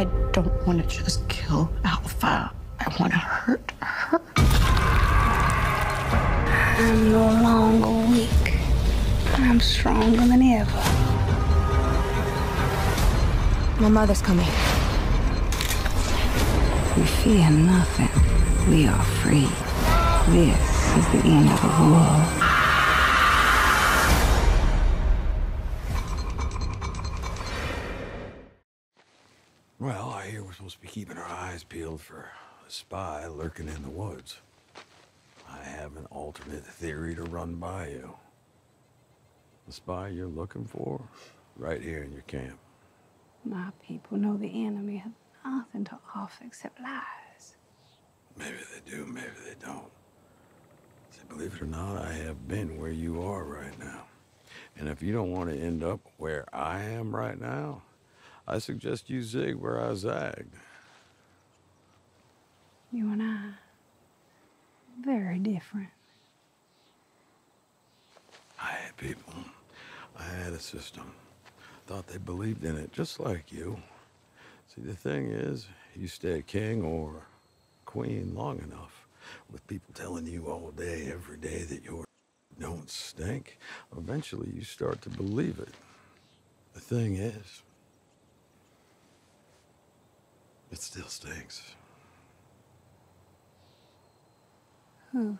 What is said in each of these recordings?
I don't want to just kill Alpha. I want to hurt her. I'm no longer weak. I'm stronger than ever. My mother's coming. We fear nothing. We are free. This is the end of the world. Well, I hear we're supposed to be keeping our eyes peeled for a spy lurking in the woods. I have an alternate theory to run by you. The spy you're looking for, right here in your camp. My people know the enemy has nothing to offer except lies. Maybe they do, maybe they don't. See, believe it or not, I have been where you are right now. And if you don't want to end up where I am right now, I suggest you zig where I zagged. You and I, very different. I had people, I had a system. Thought they believed in it, just like you. See, the thing is, you stay king or queen long enough with people telling you all day, every day that you don't stink, eventually you start to believe it. The thing is, it still stinks. Who?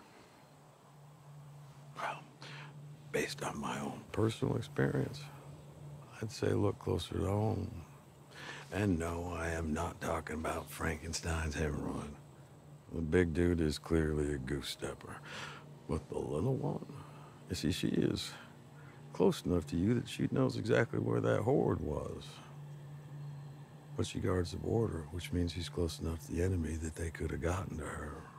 Well, based on my own personal experience, I'd say look closer to home. And no, I am not talking about Frankenstein's hemorrhoid. The big dude is clearly a goose stepper. But the little one, you see, she is close enough to you that she knows exactly where that horde was. But she guards the border, which means she's close enough to the enemy that they could have gotten to her.